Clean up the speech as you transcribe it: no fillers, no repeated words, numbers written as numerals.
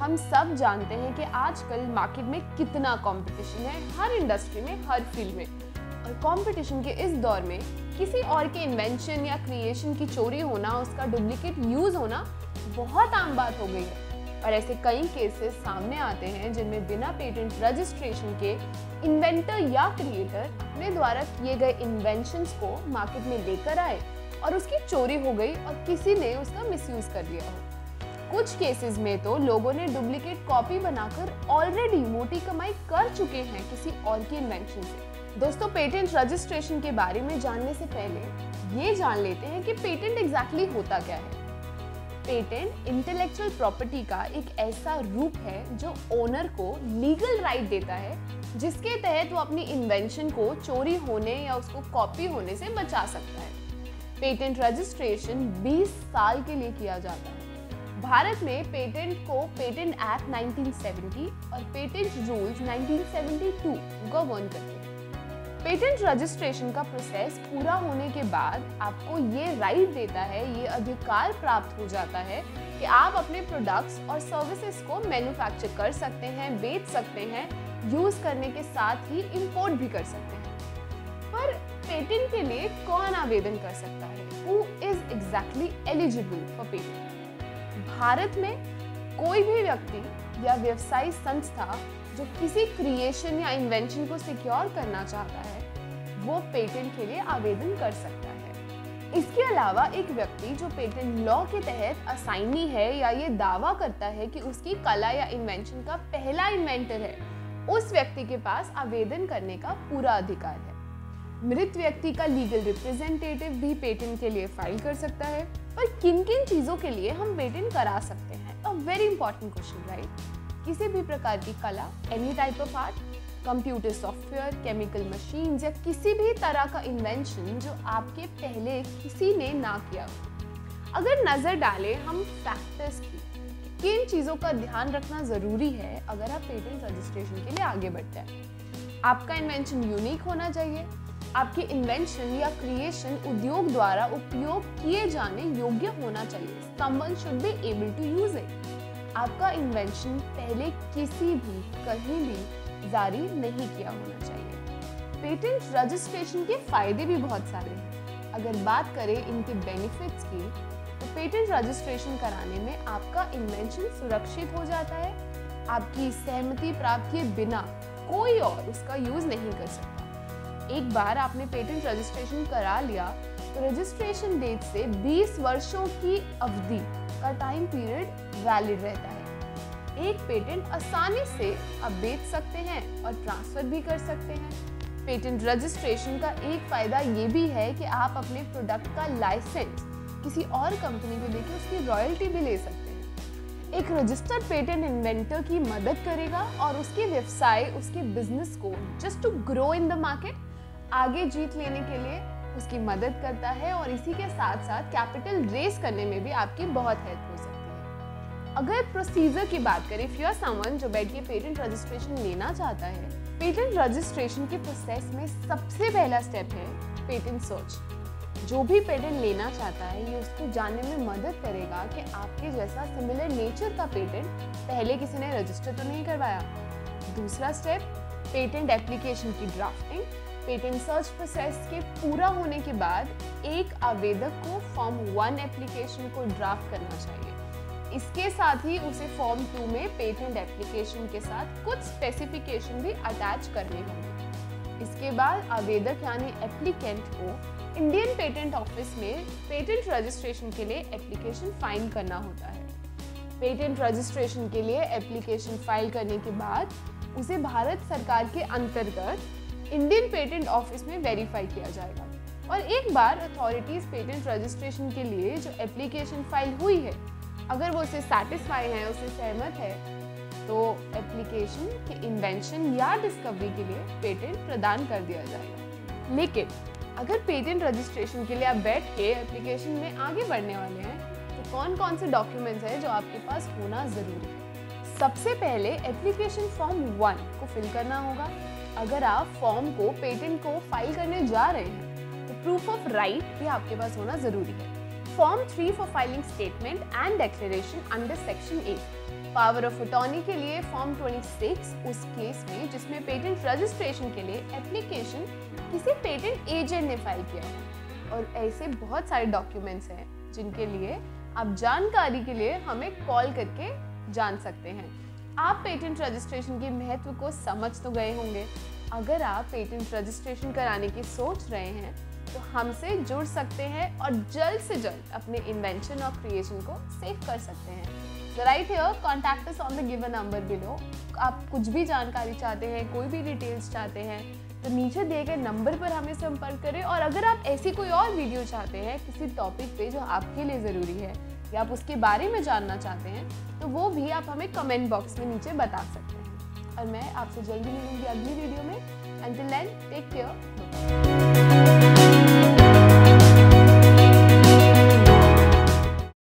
हम सब जानते हैं कि आजकल मार्केट में कितना कंपटीशन है, हर इंडस्ट्री में, हर फील्ड में। और कंपटीशन के इस दौर में किसी और के इन्वेंशन या क्रिएशन की चोरी होना, उसका डुप्लीकेट यूज़ होना बहुत आम बात हो गई है। और ऐसे कई केसेस सामने आते हैं जिनमें बिना पेटेंट रजिस्ट्रेशन के इन्वेंटर या क्रिएटर अपने द्वारा किए गए इन्वेंशंस को मार्केट में लेकर आए और उसकी चोरी हो गई और किसी ने उसका मिसयूज़ कर लिया हो। कुछ केसेस में तो लोगों ने डुप्लीकेट कॉपी बनाकर ऑलरेडी मोटी कमाई कर चुके हैं किसी और की इन्वेंशन से। दोस्तों, पेटेंट रजिस्ट्रेशन के बारे में जानने से पहले ये जान लेते हैं कि पेटेंट एग्जैक्टली होता क्या है। पेटेंट इंटेलेक्चुअल प्रॉपर्टी का एक ऐसा रूप है जो ओनर को लीगल राइट देता है जिसके तहत वो अपनी इन्वेंशन को चोरी होने या उसको कॉपी होने से बचा सकता है। पेटेंट रजिस्ट्रेशन 20 साल के लिए किया जाता है। भारत में पेटेंट को पेटेंट एक्ट 1970 और पेटेंट रूल्स 1972 गवर्न करते हैं। पेटेंट रजिस्ट्रेशन का प्रोसेस पूरा होने के बाद आपको ये राइट देता है, ये अधिकार प्राप्त हो जाता है कि आप अपने प्रोडक्ट्स और सर्विसेज को मैन्युफैक्चर कर सकते हैं, बेच सकते हैं, यूज़ करने के साथ ही इम्पोर्ट भी कर सकते हैं। पर पेटेंट के लिए कौन आवेदन कर सकता है? Who is exactly eligible for patent? Bharat में कोई भी व्यक्ति या व्यवसायिक संस्था जो किसी क्रिएशन या इन्वेंशन को सिक्योर करना चाहता है, वो पेटेंट के लिए आवेदन कर सकता है। इसके अलावा एक व्यक्ति जो पेटेंट लॉ के तहत असाइनी है या ये दावा करता है कि उसकी कला या इन्वेंशन का पहला इन्वेंटर है, उस व्यक्ति के पास आवेदन करने का पूरा अधिकार है। मृत व्यक्ति का लीगल रिप्रेजेंटेटिव भी पेटेंट के लिए फाइल कर सकता है। पर किन किन चीज़ों के लिए हम पेटेंट करा सकते हैं? A very important question, right? किसी भी प्रकार की कला, any type of art, computer software, chemical machine या किसी भी तरह का इन्वेंशन जो आपके पहले किसी ने ना किया। अगर नज़र डालें हम फैक्टर्स की, किन चीज़ों का ध्यान रखना ज़रूरी है अगर आप पेटेंट रजिस्ट्रेशन के लिए आगे बढ़ते हैं। आपका इन्वेंशन यूनिक होना चाहिए। आपके इन्वेंशन या क्रिएशन उद्योग द्वारा उपयोग किए जाने योग्य होना चाहिए। Someone should be able to use it. आपका इन्वेंशन पहले किसी भी, कहीं भी जारी नहीं किया होना चाहिए। पेटेंट रजिस्ट्रेशन के फायदे भी बहुत सारे हैं। अगर बात करें इनके बेनिफिट्स की, तो पेटेंट रजिस्ट्रेशन कराने में आपका इन्वेंशन सुरक्षित हो जाता है। आपकी सहमति प्राप्त किए बिना कोई और उसका यूज नहीं कर सकता। एक बार आपने पेटेंट रजिस्ट्रेशन करा लिया तो रजिस्ट्रेशन डेट से 20 वर्षों की अवधि का टाइम पीरियड वैलिड रहता है। एक पेटेंट आसानी से आप बेच सकते हैं और ट्रांसफर भी कर सकते हैं। पेटेंट रजिस्ट्रेशन का एक फायदा ये भी है कि आप अपने प्रोडक्ट का लाइसेंस किसी और कंपनी को देकर उसकी रॉयल्टी भी ले सकते हैं। एक रजिस्टर्ड पेटेंट इन्वेंटर की मदद करेगा और उसके व्यवसाय, उसके बिजनेस को just to grow in the market आगे जीत लेने के लिए उसकी मदद करता है और इसी के साथ साथ कैपिटल रेस करने में भी आपकी बहुत हेल्प हो सकती है। अगर प्रोसीजर की बात करें, इफ यू आर समवन जो बैठ के पेटेंट रजिस्ट्रेशन लेना चाहता है, पेटेंट रजिस्ट्रेशन के प्रोसेस में सबसे पहला स्टेप है पेटेंट सर्च। जो भी पेटेंट लेना चाहता है ये उसको जानने में मदद करेगा कि आपके जैसा सिमिलर नेचर का पेटेंट पहले किसी ने रजिस्टर तो नहीं करवाया। दूसरा स्टेप, पेटेंट एप्लीकेशन की ड्राफ्टिंग। पेटेंट सर्च प्रोसेस के पूरा होने के बाद एक आवेदक को फॉर्म 1 एप्लीकेशन को ड्राफ्ट करना चाहिए। इसके साथ ही उसे फॉर्म 2 में पेटेंट एप्लीकेशन के साथ कुछ स्पेसिफिकेशन भी अटैच करने होंगे। इसके बाद आवेदक यानी एप्लीकेंट को इंडियन पेटेंट ऑफिस में पेटेंट रजिस्ट्रेशन के लिए एप्लीकेशन फाइल करना होता है। पेटेंट रजिस्ट्रेशन के लिए एप्लीकेशन फाइल करने के बाद उसे भारत सरकार के अंतर्गत इंडियन पेटेंट ऑफिस में वेरीफाई किया जाएगा। और एक बार अथॉरिटीज़ पेटेंट रजिस्ट्रेशन के लिए जो एप्लीकेशन फाइल हुई है, अगर वो उसे सैटिस्फाई है, उसे सहमत है, तो एप्लीकेशन के इन्वेंशन या डिस्कवरी के लिए पेटेंट प्रदान कर दिया जाएगा। लेकिन अगर पेटेंट रजिस्ट्रेशन के लिए आप बैठ के एप्लीकेशन में आगे बढ़ने वाले हैं तो कौन कौन से डॉक्यूमेंट्स हैं जो आपके पास होना ज़रूरी है? सबसे पहले एप्लीकेशन फॉर्म 1 को फिल करना होगा। अगर आप फॉर्म को, पेटेंट को फाइल करने जा रहे हैं तो प्रूफ ऑफ राइट भी आपके पास होना ज़रूरी है। Form 3 for filing statement and declaration under section 8। Power of attorney के लिए फॉर्म 26 उस केस में जिसमें पेटेंट रजिस्ट्रेशन के लिए एप्लीकेशन किसी पेटेंट एजेंट ने फाइल किया है। और ऐसे बहुत सारे डॉक्यूमेंट्स हैं जिनके लिए आप जानकारी के लिए हमें कॉल करके जान सकते हैं। आप पेटेंट रजिस्ट्रेशन के महत्व को समझ तो गए होंगे। अगर आप पेटेंट रजिस्ट्रेशन कराने की सोच रहे हैं तो हमसे जुड़ सकते हैं और जल्द से जल्द अपने इन्वेंशन और क्रिएशन को सेव कर सकते हैं। तो right here contact us on the given number below. आप कुछ भी जानकारी चाहते हैं, कोई भी डिटेल्स चाहते हैं तो नीचे दिए गए नंबर पर हमें संपर्क करें। और अगर आप ऐसी कोई और वीडियो चाहते हैं किसी टॉपिक पे जो आपके लिए ज़रूरी है या आप उसके बारे में जानना चाहते हैं तो वो भी आप हमें कमेंट बॉक्स में नीचे बता सकते हैं। और मैं आपसे जल्दी मिलूंगी अगली वीडियो में। Until then take care.